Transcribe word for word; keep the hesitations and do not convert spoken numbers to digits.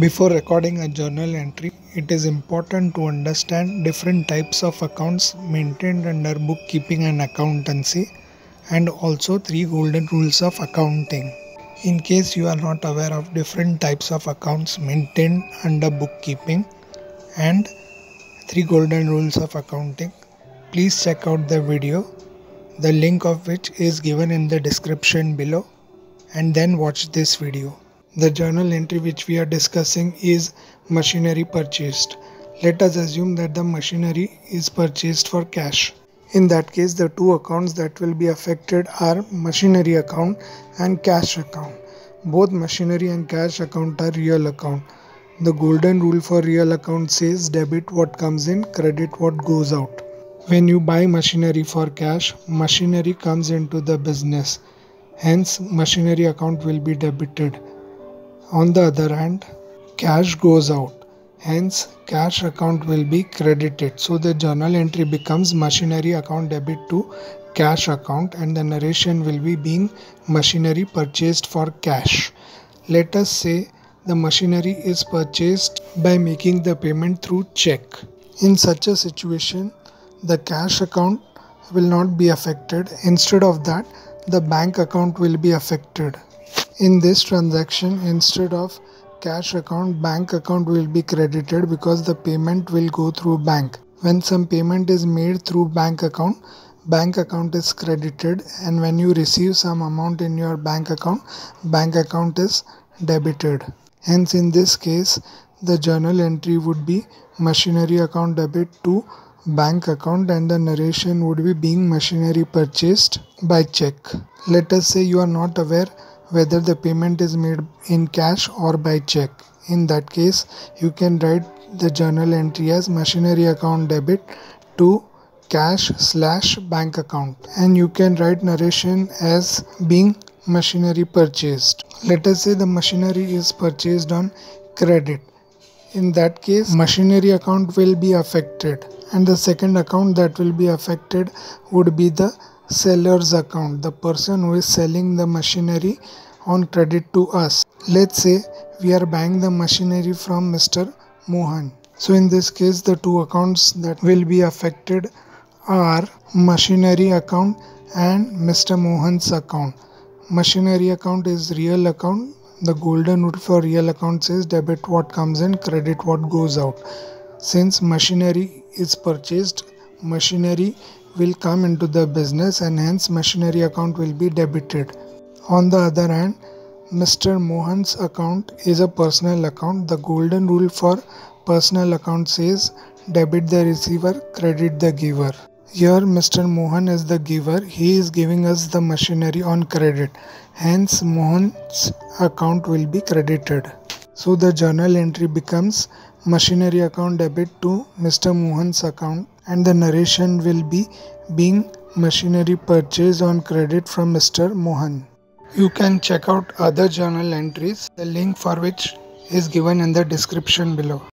Before recording a journal entry, it is important to understand different types of accounts maintained under bookkeeping and accountancy, and also three golden rules of accounting. In case you are not aware of different types of accounts maintained under bookkeeping and three golden rules of accounting, please check out the video, the link of which is given in the description below, and then watch this video. The journal entry which we are discussing is machinery purchased. Let us assume that the machinery is purchased for cash. In that case, the two accounts that will be affected are machinery account and cash account. Both machinery and cash account are real account. The golden rule for real account says debit what comes in, credit what goes out. When you buy machinery for cash, machinery comes into the business. Hence, machinery account will be debited. On the other hand, cash goes out. Hence, cash account will be credited. So the journal entry becomes machinery account debit to cash account, and the narration will be being machinery purchased for cash. Let us say the machinery is purchased by making the payment through check. In such a situation, the cash account will not be affected. Instead of that, the bank account will be affected. In this transaction, instead of cash account, bank account will be credited because the payment will go through bank. When some payment is made through bank account, bank account is credited, and when you receive some amount in your bank account, bank account is debited. Hence, in this case, the journal entry would be machinery account debit to bank account, and the narration would be being machinery purchased by check. Let us say you are not aware whether the payment is made in cash or by check. In that case, you can write the journal entry as machinery account debit to cash slash bank account, and you can write narration as being machinery purchased. Let us say the machinery is purchased on credit. In that case, machinery account will be affected, and the second account that will be affected would be the seller's account, the person who is selling the machinery on credit to us. Let's say we are buying the machinery from Mister Mohan. So in this case, the two accounts that will be affected are machinery account and Mister Mohan's account. Machinery account is real account. The golden rule for real account says debit what comes in, credit what goes out. Since machinery is purchased, machinery will come into the business, and hence machinery account will be debited. On the other hand, Mister Mohan's account is a personal account. The golden rule for personal account says debit the receiver, credit the giver. Here Mister Mohan is the giver. He is giving us the machinery on credit. Hence Mohan's account will be credited. So the journal entry becomes machinery account debit to Mister Mohan's account, and the narration will be being machinery purchased on credit from Mister Mohan. You can check out other journal entries, the link for which is given in the description below.